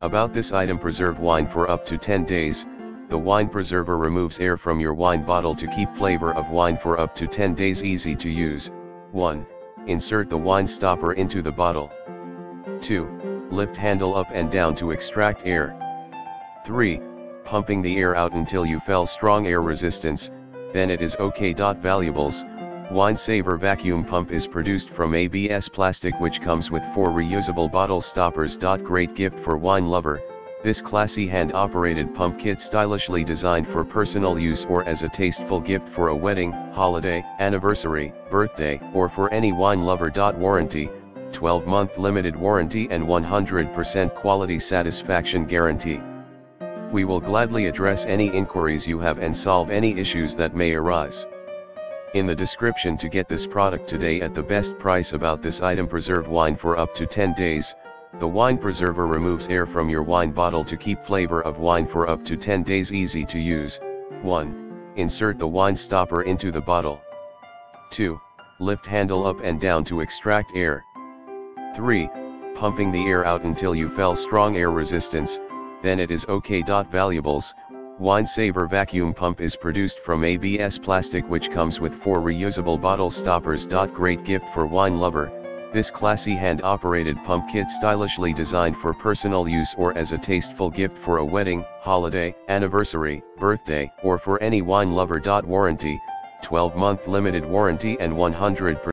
About this item: preserve wine for up to 10 days. The wine preserver removes air from your wine bottle to keep flavor of wine for up to 10 days. Easy to use. 1. Insert the wine stopper into the bottle. 2. Lift handle up and down to extract air. 3. Pumping the air out until you feel strong air resistance, then it is okay. Valuables: Wine Saver vacuum pump is produced from ABS plastic, which comes with 4 reusable bottle stoppers. Great gift for wine lover. This classy hand-operated pump kit, stylishly designed for personal use or as a tasteful gift for a wedding, holiday, anniversary, birthday, or for any wine lover. Warranty: 12-month limited warranty and 100% quality satisfaction guarantee. We will gladly address any inquiries you have and solve any issues that may arise. In the description to get this product today at the best price. About this item: preserve wine for up to 10 days. The wine preserver removes air from your wine bottle to keep flavor of wine for up to 10 days. Easy to use. 1. Insert the wine stopper into the bottle. 2. Lift handle up and down to extract air. 3. Pumping the air out until you feel strong air resistance, then it is okay. Valuables: Wine Saver vacuum pump is produced from ABS plastic, which comes with 4 reusable bottle stoppers. Great gift for wine lover. This classy hand-operated pump kit, stylishly designed for personal use or as a tasteful gift for a wedding, holiday, anniversary, birthday, or for any wine lover. Warranty: 12-month limited warranty and 100%